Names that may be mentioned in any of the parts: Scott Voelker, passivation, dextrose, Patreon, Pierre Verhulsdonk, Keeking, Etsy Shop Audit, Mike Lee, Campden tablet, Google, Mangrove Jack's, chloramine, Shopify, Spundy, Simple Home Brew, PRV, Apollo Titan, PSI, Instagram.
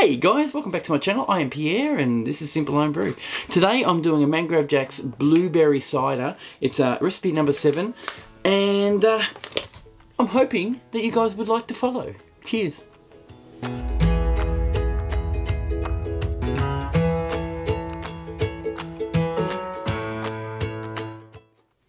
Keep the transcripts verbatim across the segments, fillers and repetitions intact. Hey guys, welcome back to my channel. I am Pierre and this is Simple Home Brew. Today I'm doing a Mangrove Jack's blueberry cider. It's uh, recipe number seven and uh, I'm hoping that you guys would like to follow. Cheers.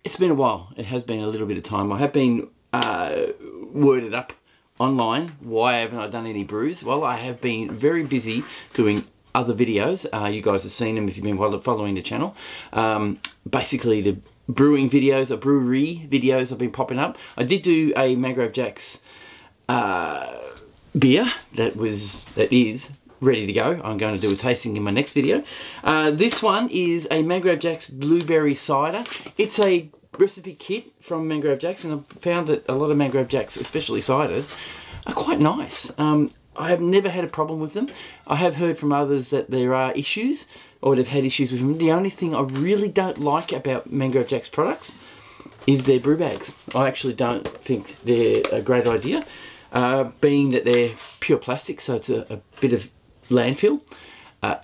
It's been a while. It has been a little bit of time. I have been uh, worded up online. Why haven't I done any brews? Well, I have been very busy doing other videos. Uh, you guys have seen them if you've been following the channel. Um, basically, the brewing videos, the brewery videos have been popping up. I did do a Mangrove Jack's uh, beer that was, that is ready to go. I'm going to do a tasting in my next video. Uh, this one is a Mangrove Jack's blueberry cider. It's a recipe kit from Mangrove Jack's, and I've found that a lot of Mangrove Jack's, especially ciders, are quite nice. Um, I have never had a problem with them. I have heard from others that there are issues, or they've had issues with them. The only thing I really don't like about Mangrove Jack's products is their brew bags. I actually don't think they're a great idea, uh, being that they're pure plastic, so it's a, a bit of landfill. Uh,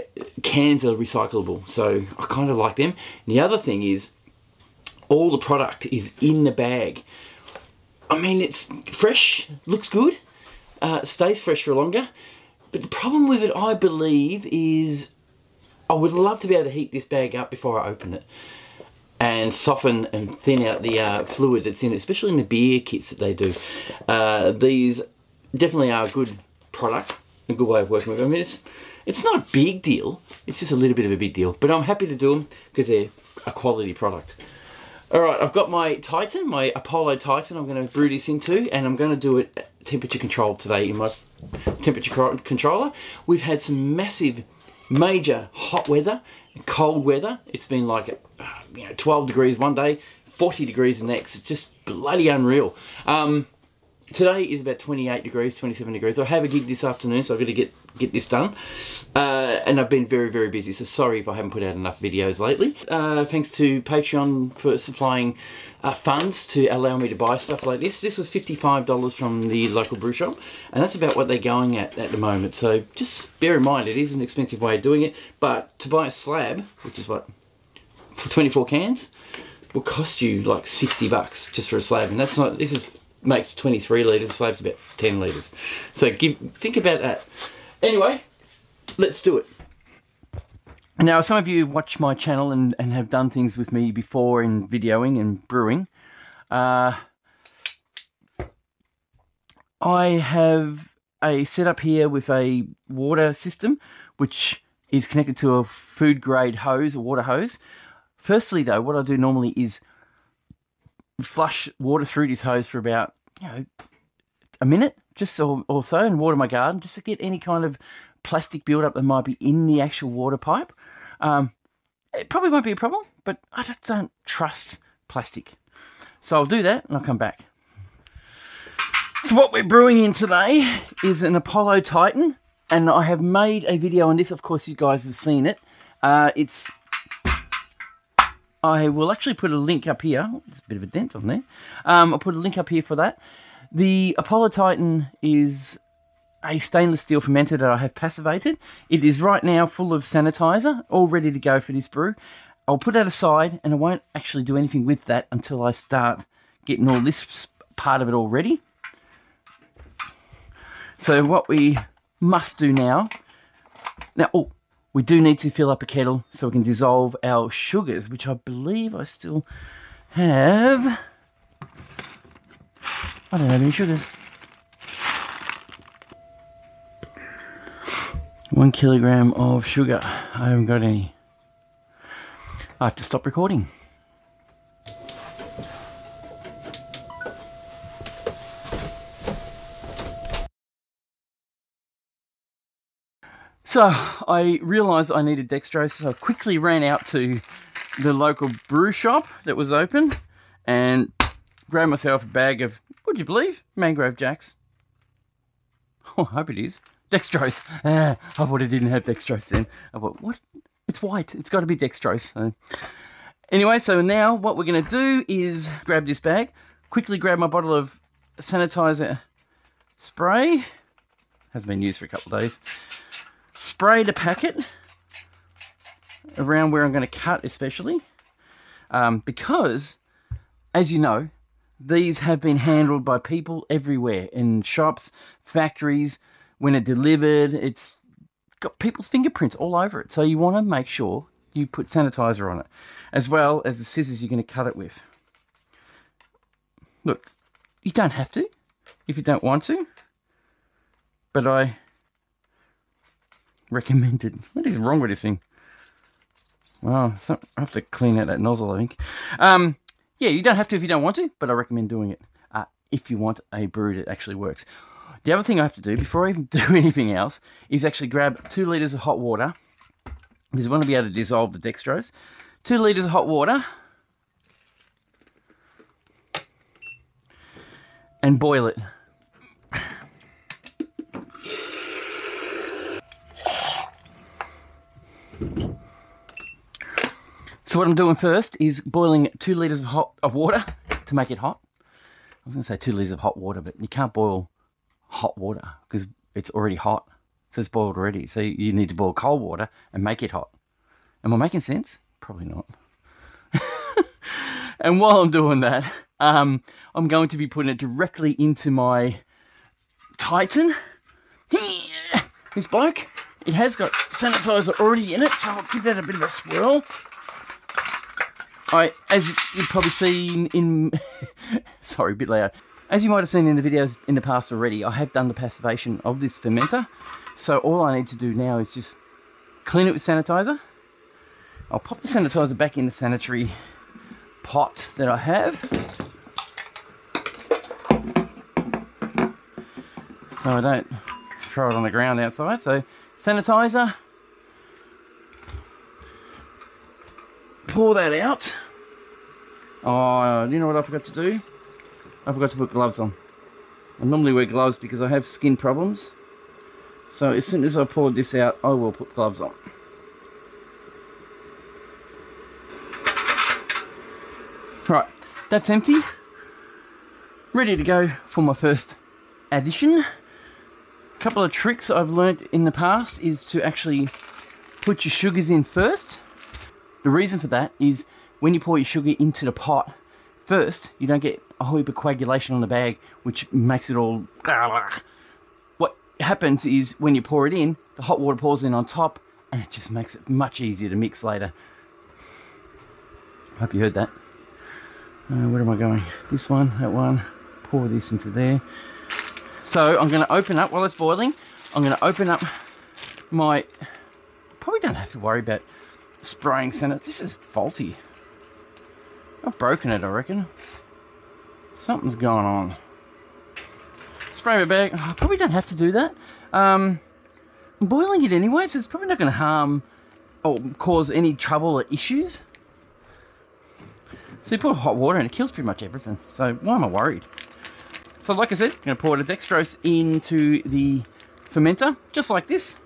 cans are recyclable, so I kind of like them. And the other thing is, all the product is in the bag. I mean, it's fresh, looks good, uh, stays fresh for longer. But the problem with it, I believe, is I would love to be able to heat this bag up before I open it and soften and thin out the uh, fluid that's in it, especially in the beer kits that they do. Uh, these definitely are a good product, a good way of working with them. I mean, it's, it's not a big deal. It's just a little bit of a big deal. But I'm happy to do them because they're a quality product. Alright, I've got my Titan, my Apollo Titan, I'm going to brew this into, and I'm going to do it temperature controlled today in my temperature controller. We've had some massive, major hot weather, cold weather. It's been like, you know, twelve degrees one day, forty degrees the next. It's just bloody unreal. Um, today is about twenty-eight degrees, twenty-seven degrees. I have a gig this afternoon, so I've got to get, get this done. Uh, and I've been very, very busy, so sorry if I haven't put out enough videos lately. Uh, thanks to Patreon for supplying uh, funds to allow me to buy stuff like this. This was fifty-five dollars from the local brew shop, and that's about what they're going at at the moment. So just bear in mind, it is an expensive way of doing it, but to buy a slab, which is what, for twenty-four cans, will cost you like sixty bucks just for a slab, and that's not, this is, makes twenty-three litres, slab's about ten litres. So give, think about that. Anyway, let's do it. Now, some of you watch my channel and, and have done things with me before in videoing and brewing. Uh, I have a setup here with a water system, which is connected to a food grade hose, a water hose. Firstly, though, what I do normally is flush water through this hose for about, you know, a minute just or, or so, and water my garden just to get any kind of plastic buildup that might be in the actual water pipe. Um, it probably won't be a problem, but I just don't trust plastic. So I'll do that and I'll come back. So what we're brewing in today is an Apollo Titan, and I have made a video on this. Of course, you guys have seen it. Uh, it's, I will actually put a link up here. There's a bit of a dent on there. Um, I'll put a link up here for that. The Apollo Titan is a stainless steel fermenter that I have passivated. It is right now full of sanitizer, all ready to go for this brew. I'll put that aside, and I won't actually do anything with that until I start getting all this part of it all ready. So what we must do now, now oh, we do need to fill up a kettle so we can dissolve our sugars, which I believe I still have. I don't have any sugars. One kilogram of sugar. I haven't got any. I have to stop recording. So I realised I needed dextrose, so I quickly ran out to the local brew shop that was open and grabbed myself a bag of, would you believe, Mangrove Jack's. Oh, I hope it is. Dextrose. Ah, I thought it didn't have dextrose then. I thought, what? It's white. It's got to be dextrose. So anyway, so now what we're going to do is grab this bag, quickly grab my bottle of sanitizer spray. Hasn't been used for a couple of days. spray the packet around where I'm going to cut, especially um, because, as you know, these have been handled by people everywhere, in shops, factories. When it delivered, it's got people's fingerprints all over it. So you want to make sure you put sanitizer on it, as well as the scissors you're going to cut it with. Look, you don't have to if you don't want to, but I recommend it. What is wrong with this thing? Well, so I have to clean out that nozzle, I think. Um, yeah, you don't have to if you don't want to, but I recommend doing it uh, if you want a brew that actually works. The other thing I have to do before I even do anything else is actually grab two litres of hot water, because I want to be able to dissolve the dextrose. Two litres of hot water and boil it. So what I'm doing first is boiling two litres of, hot, of water to make it hot. I was going to say two litres of hot water, but you can't boil hot water because it's already hot, so it's boiled already. So you need to boil cold water and make it hot. Am I making sense? Probably not. And while I'm doing that, um, I'm going to be putting it directly into my Titan. This bloke, it has got sanitizer already in it, so I'll give that a bit of a swirl. All right, as you've probably seen in, sorry, a bit loud. As you might have seen in the videos in the past already, I have done the passivation of this fermenter. So all I need to do now is just clean it with sanitizer. I'll pop the sanitizer back in the sanitary pot that I have, so I don't throw it on the ground outside. So sanitizer, pour that out. Oh, you know what I forgot to do? I forgot to put gloves on. I normally wear gloves because I have skin problems. So as soon as I pour this out, I will put gloves on. Right, that's empty. Ready to go for my first addition. A couple of tricks I've learnt in the past is to actually put your sugars in first. The reason for that is when you pour your sugar into the pot first, you don't get a whole heap of coagulation on the bag, which makes it all... What happens is when you pour it in, the hot water pours in on top, and it just makes it much easier to mix later. Hope you heard that. Uh, where am I going? This one, that one. Pour this into there. So I'm going to open up, while it's boiling, I'm going to open up my... Probably don't have to worry about spraying sanitizer. This is faulty. I've broken it, I reckon. Something's going on. Spray my bag. I probably don't have to do that. Um, I'm boiling it anyway, so it's probably not going to harm or cause any trouble or issues. So you put hot water and it kills pretty much everything. So why am I worried? So like I said, I'm going to pour the dextrose into the fermenter, just like this.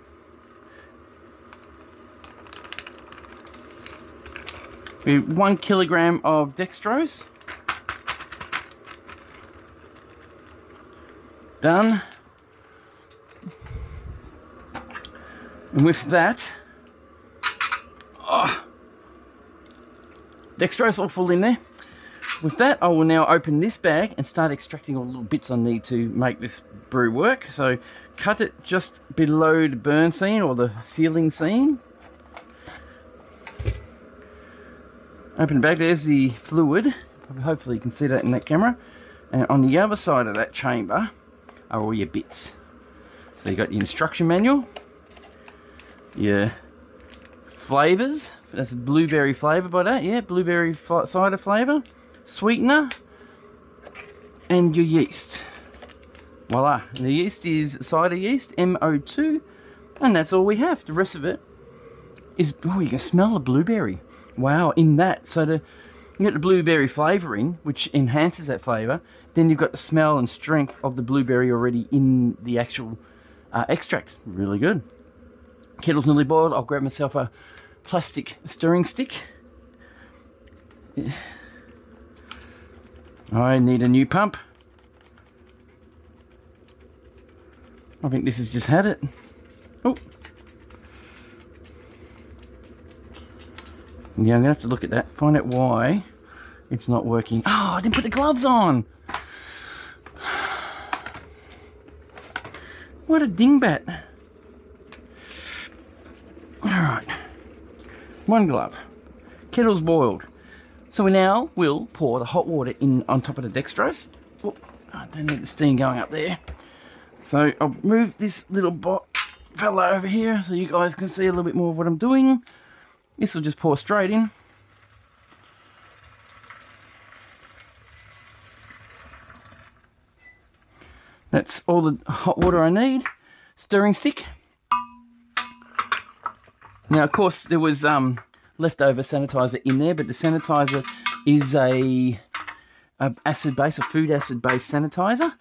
We have one kilogram of dextrose. Done. And with that, oh, dextrose all full in there. With that, I will now open this bag and start extracting all the little bits I need to make this brew work. So cut it just below the burn seam or the sealing seam. Open the bag, there's the fluid. Hopefully you can see that in that camera. And on the other side of that chamber are all your bits. So you got your instruction manual, your flavours. That's blueberry flavour by that, yeah, blueberry cider flavour, sweetener, and your yeast. Voila, and the yeast is cider yeast, M O two, and that's all we have. The rest of it is, oh, you can smell the blueberry. Wow, in that, so the, you get the blueberry flavouring, which enhances that flavour. Then you've got the smell and strength of the blueberry already in the actual uh, extract. Really good. Kettle's nearly boiled. I'll grab myself a plastic stirring stick. I need a new pump. I think this has just had it. Oh, And yeah, I'm gonna have to look at that and find out why it's not working. Oh, I didn't put the gloves on. What a dingbat. Alright. One glove. Kettle's boiled. So we now will pour the hot water in on top of the dextrose. Oh, I don't need the steam going up there. So I'll move this little bot fella over here so you guys can see a little bit more of what I'm doing. This will just pour straight in. That's all the hot water I need. Stirring stick. Now, of course, there was um, leftover sanitizer in there, but the sanitizer is a, a acid-base, a food acid-based sanitizer.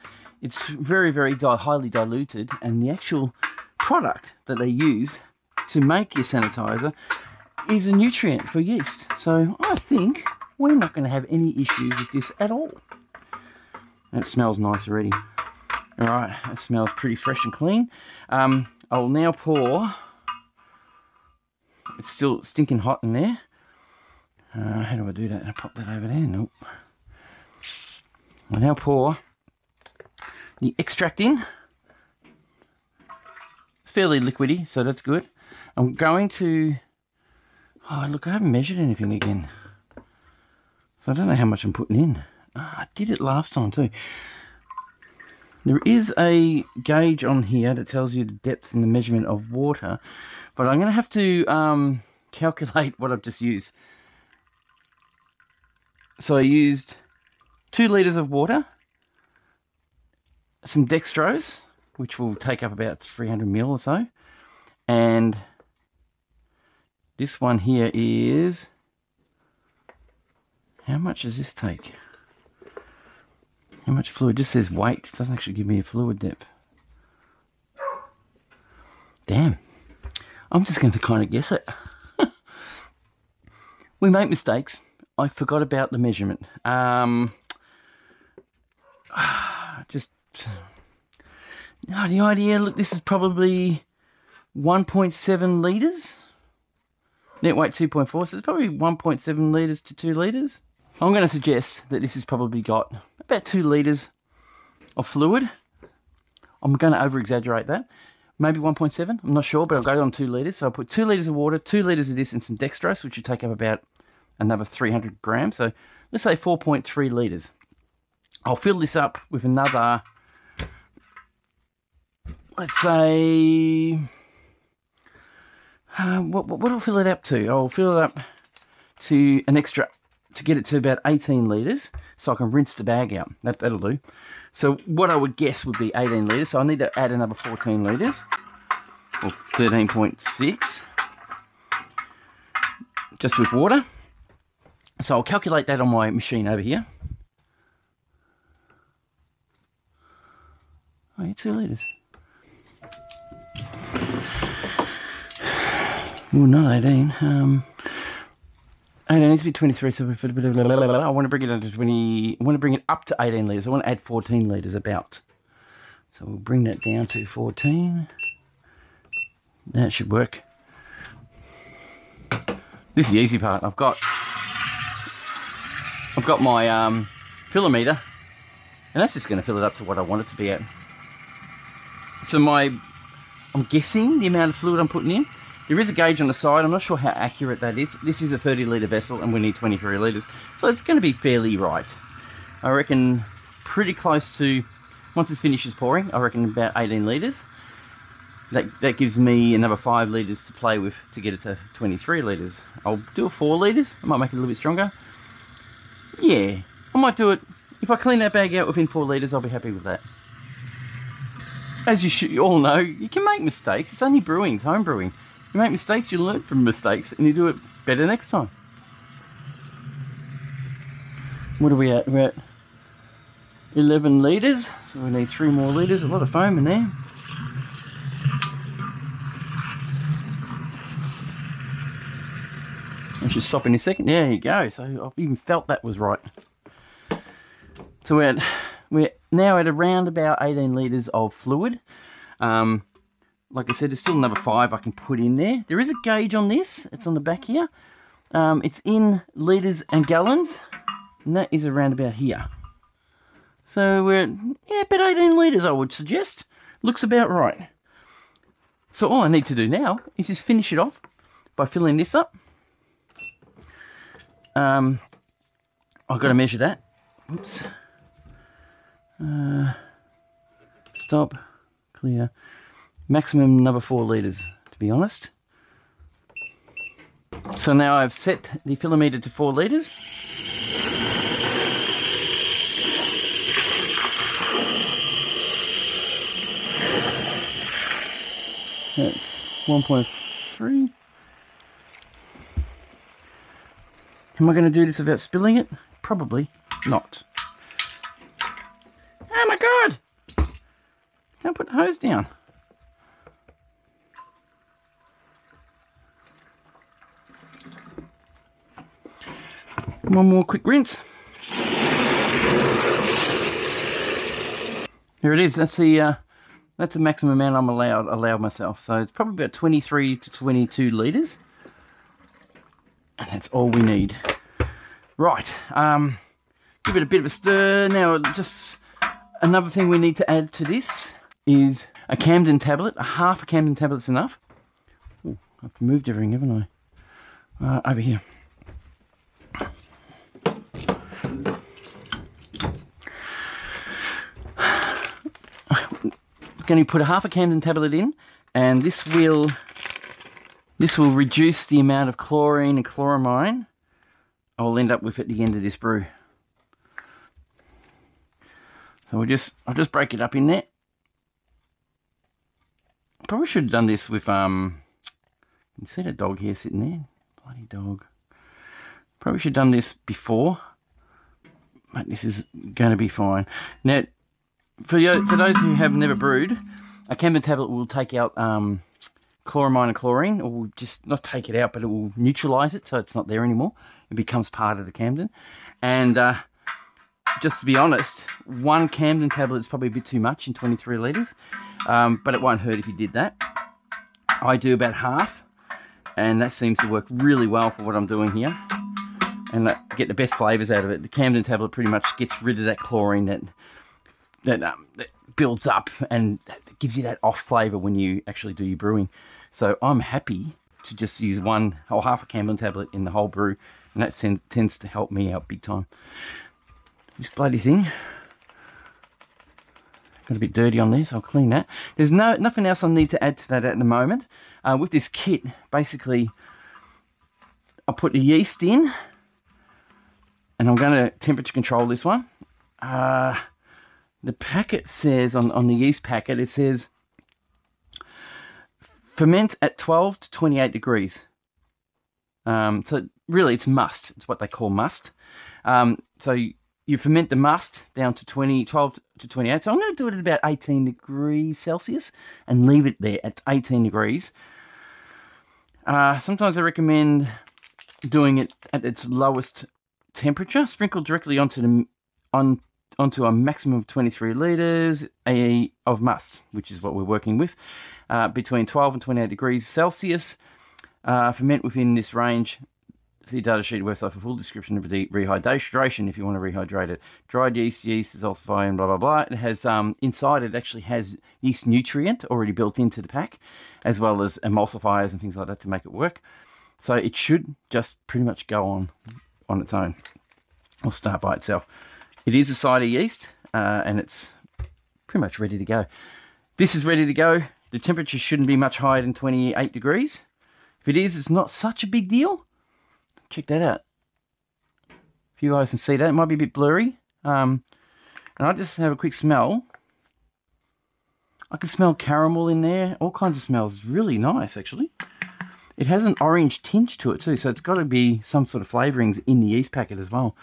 It's very, very di highly diluted, and the actual product that they use to make your sanitizer is a nutrient for yeast. So I think we're not going to have any issues with this at all. That smells nice already. All right, that smells pretty fresh and clean. Um, I'll now pour. It's still stinking hot in there. Uh, how do I do that? I pop that over there. Nope. I'll now pour the extract in. It's fairly liquidy, so that's good. I'm going to. Oh, look, I haven't measured anything again. So I don't know how much I'm putting in. Oh, I did it last time too. There is a gauge on here that tells you the depth and the measurement of water, but I'm going to have to um, calculate what I've just used. So I used two litres of water, some dextrose, which will take up about three hundred milliliters or so, and this one here is, how much does this take? How much fluid? This says weight. It doesn't actually give me a fluid depth. Damn. I'm just going to kind of guess it. We make mistakes. I forgot about the measurement. Um, just, oh, the idea, look, this is probably one point seven litres. Net weight two point four, so it's probably one point seven litres to two litres. I'm going to suggest that this has probably got about two litres of fluid. I'm going to over-exaggerate that. Maybe one point seven, I'm not sure, but I'll go on two litres. So I'll put two litres of water, two litres of this, and some dextrose, which would take up about another three hundred grams. So let's say four point three litres. I'll fill this up with another, let's say... Uh, what, what, what I'll fill it up to? I'll fill it up to an extra, to get it to about eighteen litres, so I can rinse the bag out. That, that'll do. So what I would guess would be eighteen litres, so I need to add another fourteen litres, or thirteen point six, just with water. So I'll calculate that on my machine over here. Oh, yeah, two litres. Well, not eighteen. Um, and it needs to be twenty-three. So I want to bring it up to twenty. I want to bring it up to eighteen litres. I want to add fourteen litres about. So we'll bring that down to fourteen. That should work. This is the easy part. I've got. I've got my um, filometer, and that's just going to fill it up to what I want it to be at. So my, I'm guessing the amount of fluid I'm putting in. There is a gauge on the side. I'm not sure how accurate that is. This is a thirty litre vessel and we need twenty-three litres. So it's going to be fairly right. I reckon pretty close to, once this finishes pouring, I reckon about eighteen litres. That, that gives me another five litres to play with to get it to twenty-three litres. I'll do a four litres. I might make it a little bit stronger. Yeah, I might do it. If I clean that bag out within four litres, I'll be happy with that. As you, should, you all know, you can make mistakes. It's only brewing. It's home brewing. You make mistakes, you learn from mistakes, and you do it better next time. What are we at? We're at eleven litres, so we need three more litres. A lot of foam in there. I should stop in a second. There you go. So I've even felt that was right. So we're at, we're now at around about eighteen litres of fluid. Um, Like I said, there's still another five I can put in there. There is a gauge on this. It's on the back here. Um, it's in litres and gallons, and that is around about here. So we're at, yeah, about eighteen litres, I would suggest. Looks about right. So all I need to do now is just finish it off by filling this up. Um, I've got to measure that. Whoops. Uh, stop. Clear. Maximum number four litres, to be honest. So now I've set the filometer to four litres. That's one point three. Am I going to do this without spilling it? Probably not. Oh my god! Can't put the hose down. One more quick rinse. There it is. That's the uh, that's the maximum amount I'm allowed allowed myself. So it's probably about twenty-three to twenty-two litres, and that's all we need. Right. Um, give it a bit of a stir now. Just another thing we need to add to this is a Campden tablet. A half a Campden tablet's enough. Ooh, I've moved everything, haven't I? Uh, over here. Going to put a half a Campden tablet in, and this will this will reduce the amount of chlorine and chloramine I'll end up with at the end of this brew. So we'll just I'll just break it up in there. Probably should have done this with um. You see the dog here sitting there, bloody dog. Probably should have done this before, but this is going to be fine now. For, you, for those who have never brewed, a Campden tablet will take out um, chloramine and chlorine, or will just not take it out, but it will neutralise it, so it's not there anymore. It becomes part of the Campden. And uh, just to be honest, one Campden tablet is probably a bit too much in twenty-three litres, um, but it won't hurt if you did that. I do about half, and that seems to work really well for what I'm doing here, and uh, get the best flavours out of it. The Campden tablet pretty much gets rid of that chlorine that... That, um, that builds up and gives you that off flavour when you actually do your brewing. So I'm happy to just use one or half a Campden tablet in the whole brew, and that send, tends to help me out big time. This bloody thing got a bit dirty on this. I'll clean that. There's no nothing else I need to add to that at the moment. Uh, with this kit, basically, I put the yeast in, and I'm going to temperature control this one. Uh, The packet says, on, on the yeast packet, it says, ferment at twelve to twenty-eight degrees. Um, so really it's must. It's what they call must. Um, so you, you ferment the must down to twelve to twenty-eight. So I'm going to do it at about eighteen degrees Celsius and leave it there at eighteen degrees. Uh, sometimes I recommend doing it at its lowest temperature. Sprinkle directly onto the... on. onto a maximum of twenty-three litres of must, which is what we're working with, uh, between twelve and twenty-eight degrees Celsius. Uh, ferment within this range. See the data sheet website for full description of the rehydration if you want to rehydrate it. Dried yeast, yeast is emulsified and blah, blah, blah. It has, um, inside it actually has yeast nutrient already built into the pack, as well as emulsifiers and things like that to make it work. So it should just pretty much go on on its own, or start by itself. It is a cider yeast, uh, and it's pretty much ready to go. This is ready to go. The temperature shouldn't be much higher than twenty-eight degrees. If it is, it's not such a big deal. Check that out. If you guys can see that, it might be a bit blurry. Um, and I'll just have a quick smell. I can smell caramel in there, all kinds of smells. Really nice, actually. It has an orange tinge to it too, so it's got to be some sort of flavourings in the yeast packet as well.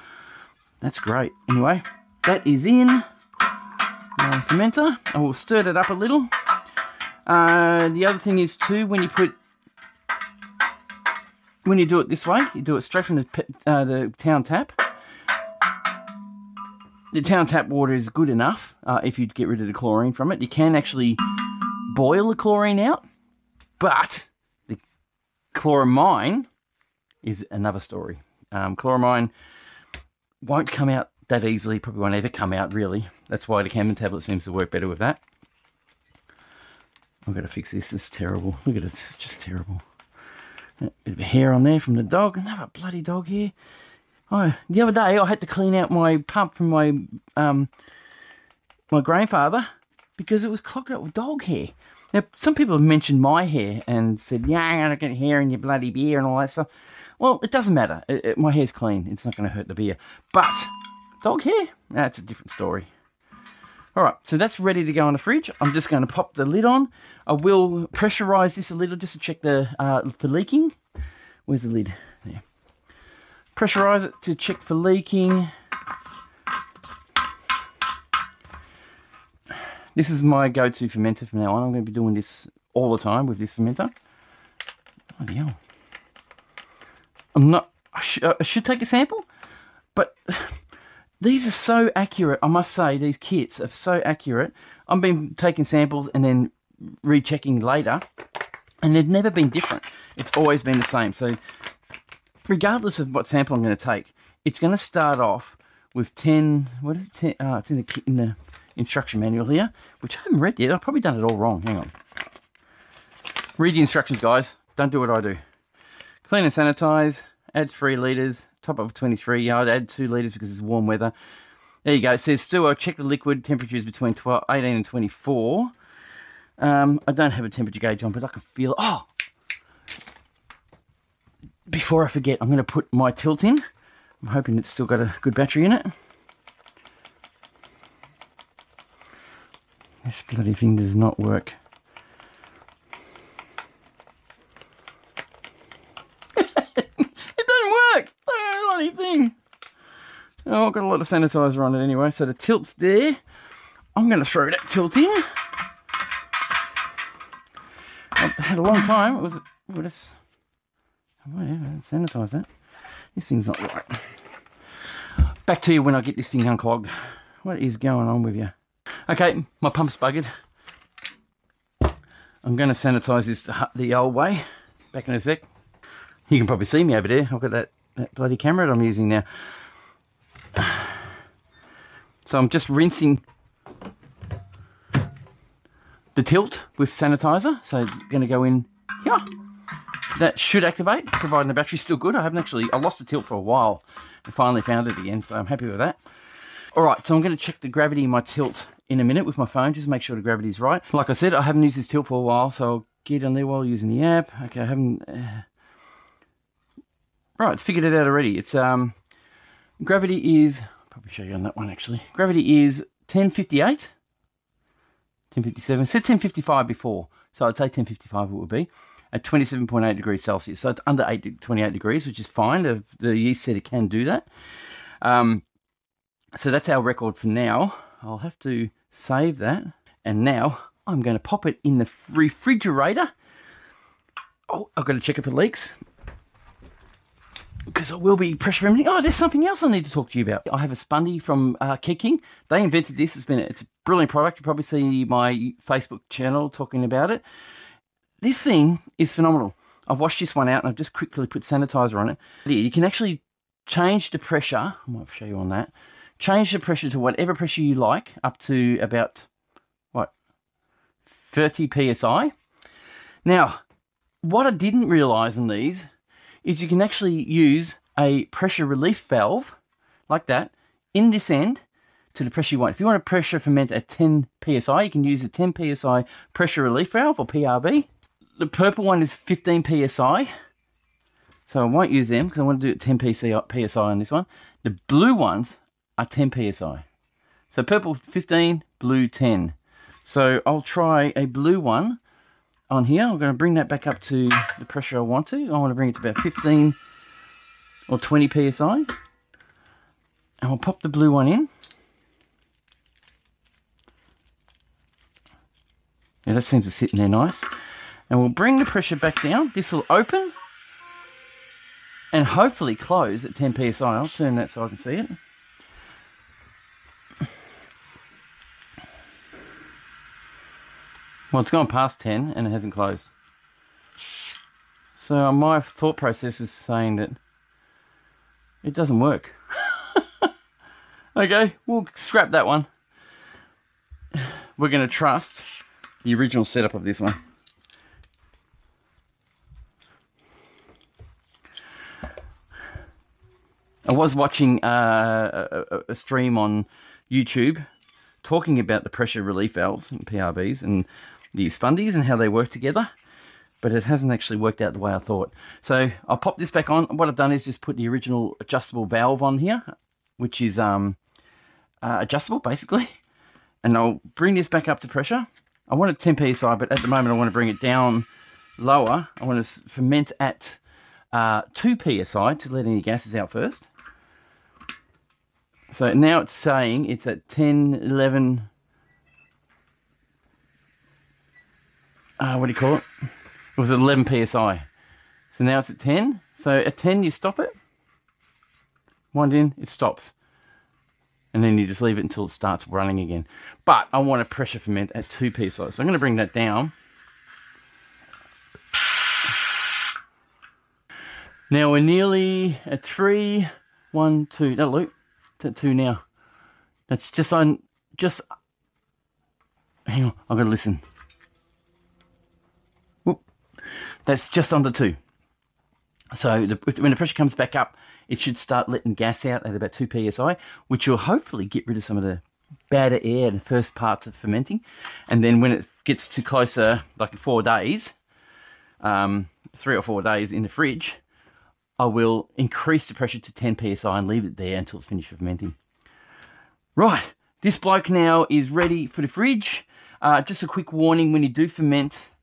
That's great. Anyway, that is in my fermenter. I will stir that up a little. Uh, the other thing is too, when you put, when you do it this way, you do it straight from the, uh, the town tap. The town tap water is good enough uh, if you get rid of the chlorine from it. You can actually boil the chlorine out, but the chloramine is another story. Um, chloramine won't come out that easily, probably won't ever come out really. That's why the Campden tablet seems to work better with that. I've got to fix this, it's terrible. Look at it, it's just terrible. A bit of hair on there from the dog, another bloody dog here. Oh, the other day I had to clean out my pump from my um, my grandfather because it was clogged up with dog hair. Now, some people have mentioned my hair and said, yeah, I don't get hair in your bloody beer and all that stuff. Well, it doesn't matter. It, it, my hair's clean. It's not going to hurt the beer. But dog hair, that's a different story. All right, so that's ready to go in the fridge. I'm just going to pop the lid on. I will pressurize this a little just to check the uh, for leaking. Where's the lid? There. Pressurize it to check for leaking. This is my go-to fermenter from now on. I'm going to be doing this all the time with this fermenter. Bloody hell. I'm not, I, sh I should take a sample, but these are so accurate. I must say, these kits are so accurate. I've been taking samples and then rechecking later, and they've never been different. It's always been the same. So regardless of what sample I'm going to take, it's going to start off with ten, what is it, ten, oh, it's in the, in the instruction manual here, which I haven't read yet. I've probably done it all wrong. Hang on. Read the instructions, guys. Don't do what I do. Clean and sanitize. Add three litres. Top up of twenty-three. Yeah, I'd add two litres because it's warm weather. There you go. It says, Stu, I'll check the liquid temperatures between twelve, eighteen and twenty-four. Um, I don't have a temperature gauge on, but I can feel it. Oh! Before I forget, I'm going to put my tilt in. I'm hoping it's still got a good battery in it. This bloody thing does not work. It doesn't work! Oh, bloody thing! Oh, I've got a lot of sanitizer on it anyway, so the tilt's there. I'm going to throw that tilt in. I had a long time. It was... Well, that's, oh, yeah, sanitize that. This thing's not right. Back to you when I get this thing unclogged. What is going on with you? Okay, my pump's buggered. I'm going to sanitise this the old way. Back in a sec. You can probably see me over there. I've got that, that bloody camera that I'm using now. So I'm just rinsing the tilt with sanitiser. So it's going to go in here. That should activate, providing the battery's still good. I haven't actually... I lost the tilt for a while and finally found it again, so I'm happy with that. All right, so I'm going to check the gravity in my tilt in a minute with my phone, just make sure the gravity's right. Like I said, I haven't used this tilt for a while, so I'll get on there while using the app. Okay, I haven't... Uh... Right, it's figured it out already. It's, um... Gravity is... I'll probably show you on that one, actually. Gravity is ten fifty-eight. ten fifty-seven. I said ten fifty-five before, so I'd say ten fifty-five it would be. At twenty-seven point eight degrees Celsius. So it's under eight, twenty-eight degrees, which is fine. The, the yeast said it can do that. Um... So that's our record for now. I'll have to save that. And now I'm going to pop it in the refrigerator. Oh, I've got to check it for leaks. Because I will be pressure everything. Oh, there's something else I need to talk to you about. I have a Spundy from uh, Keeking. They invented this. It's been it's a brilliant product. You probably see my Facebook channel talking about it. This thing is phenomenal. I've washed this one out and I've just quickly put sanitizer on it. You can actually change the pressure. I might show you on that. Change the pressure to whatever pressure you like, up to about, what, thirty P S I. Now, what I didn't realise in these is you can actually use a pressure relief valve, like that, in this end to the pressure you want. If you want to pressure ferment at ten P S I, you can use a ten P S I pressure relief valve, or P R V. The purple one is fifteen P S I, so I won't use them because I want to do it ten P S I on this one. The blue ones are ten P S I. So purple fifteen, blue ten. So I'll try a blue one on here. I'm going to bring that back up to the pressure I want to. I want to bring it to about fifteen or twenty P S I. And I'll pop the blue one in. Yeah, that seems to sit in there nice. And we'll bring the pressure back down. This will open and hopefully close at ten P S I. I'll turn that so I can see it. Well, it's gone past ten and it hasn't closed. So my thought process is saying that it doesn't work. Okay, we'll scrap that one. We're going to trust the original setup of this one. I was watching uh, a, a stream on YouTube talking about the pressure relief valves and P R Vs and the Spundies and how they work together, but it hasn't actually worked out the way I thought. So I'll pop this back on. What I've done is just put the original adjustable valve on here, which is um, uh, adjustable basically. And I'll bring this back up to pressure. I want it ten P S I, but at the moment I want to bring it down lower. I want to ferment at uh, two P S I to let any gases out first. So now it's saying it's at ten, eleven, uh, what do you call it? It was eleven P S I. So now it's at ten. So at ten you stop it, wind in, it stops. And then you just leave it until it starts running again. But I want to pressure ferment at two P S I. So I'm going to bring that down. Now we're nearly at three, one, two, that loop. It's at two now. That's just on, just, hang on, I've got to listen. Whoop. That's just under two. So the, when the pressure comes back up, it should start letting gas out at about two P S I, which will hopefully get rid of some of the bad air, the first parts of fermenting. And then when it gets to closer, like four days, um, three or four days in the fridge, I will increase the pressure to ten P S I and leave it there until it's finished fermenting. Right, this bloke now is ready for the fridge. Uh, just a quick warning, when you do ferment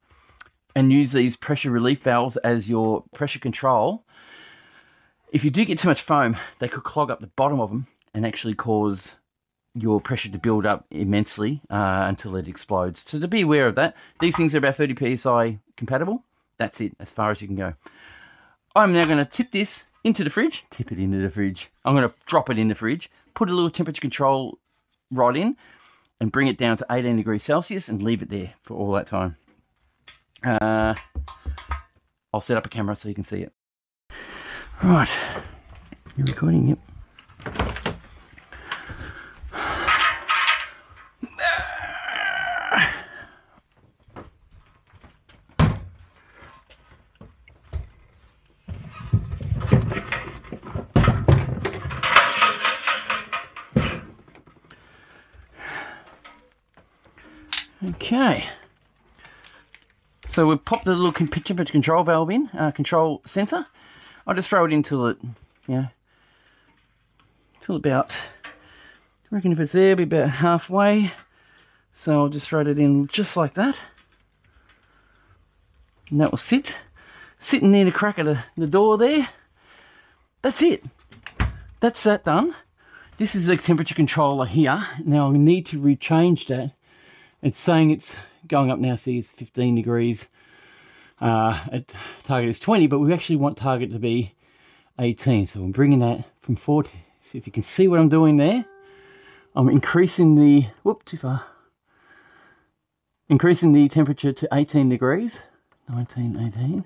and use these pressure relief valves as your pressure control, if you do get too much foam, they could clog up the bottom of them and actually cause your pressure to build up immensely uh, until it explodes. So to be aware of that, these things are about thirty P S I compatible. That's it, as far as you can go. I'm now going to tip this into the fridge, tip it into the fridge. I'm going to drop it in the fridge, put a little temperature control rod in and bring it down to eighteen degrees Celsius and leave it there for all that time. Uh, I'll set up a camera so you can see it. Right, you're recording, yep. Okay, so we've popped the little temperature control valve in, uh, control sensor. I'll just throw it in till it, you know, till about, I reckon if it's there, it'll be about halfway. So I'll just throw it in just like that. And that will sit, sitting near the crack of the, the door there. That's it. That's that done. This is the temperature controller here. Now I need to rechange that. It's saying it's going up now, see, it's fifteen degrees. Uh, at target is twenty, but we actually want target to be eighteen. So I'm bringing that from forty. So if you can see what I'm doing there, I'm increasing the, whoop, too far. Increasing the temperature to eighteen degrees, nineteen, eighteen.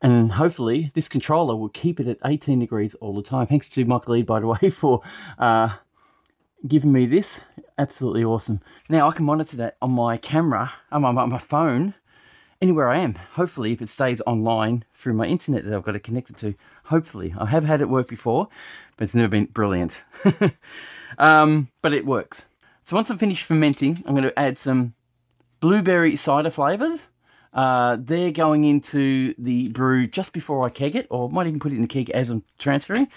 And hopefully this controller will keep it at eighteen degrees all the time. Thanks to Mike Lee, by the way, for uh, giving me this. Absolutely awesome. Now I can monitor that on my camera, on my, on my phone, anywhere I am, hopefully, if it stays online through my internet that I've got it connected to. Hopefully. I have had it work before, but it's never been brilliant. um, but it works. So once I've finished fermenting, I'm going to add some blueberry cider flavours. Uh, they're going into the brew just before I keg it, or might even put it in the keg as I'm transferring.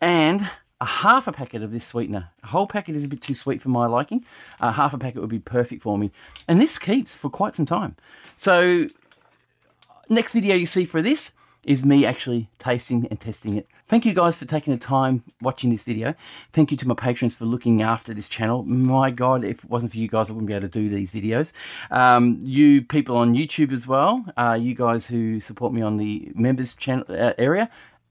And a half a packet of this sweetener. A whole packet is a bit too sweet for my liking. Uh, half a packet would be perfect for me. And this keeps for quite some time. So next video you see for this is me actually tasting and testing it. Thank you guys for taking the time watching this video. Thank you to my patrons for looking after this channel. My God, if it wasn't for you guys, I wouldn't be able to do these videos. Um, you people on YouTube as well, uh, you guys who support me on the members channel uh, area,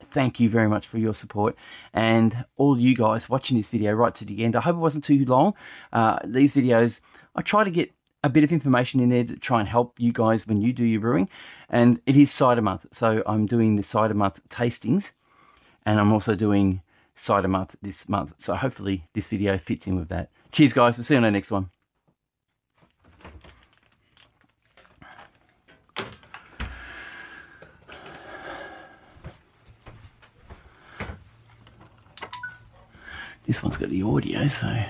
thank you very much for your support, and all you guys watching this video right to the end. I hope it wasn't too long. Uh, these videos, I try to get a bit of information in there to try and help you guys when you do your brewing. And it is cider month, so I'm doing the cider month tastings, and I'm also doing cider month this month. So hopefully this video fits in with that. Cheers, guys. We'll see you on our next one. This one's got the audio, so...